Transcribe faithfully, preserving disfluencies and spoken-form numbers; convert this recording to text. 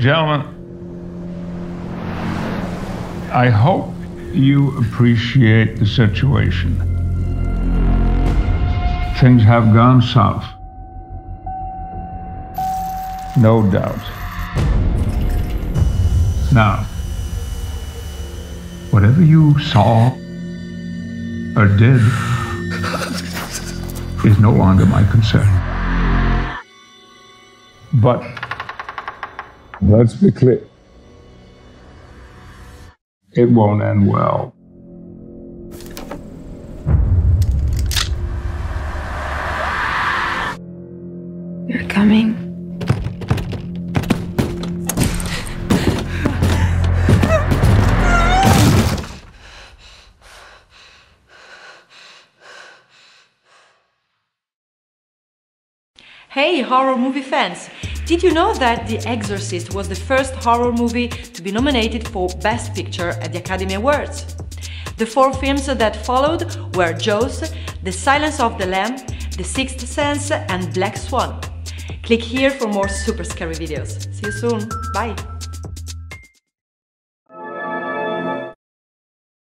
Gentlemen, I hope you appreciate the situation. Things have gone south. No doubt. Now, whatever you saw or did is no longer my concern. But let's be clear. It won't end well. You're coming. Hey, horror movie fans! Did you know that The Exorcist was the first horror movie to be nominated for Best Picture at the Academy Awards? The four films that followed were Jaws, The Silence of the Lambs, The Sixth Sense and Black Swan. Click here for more super scary videos. See you soon, bye!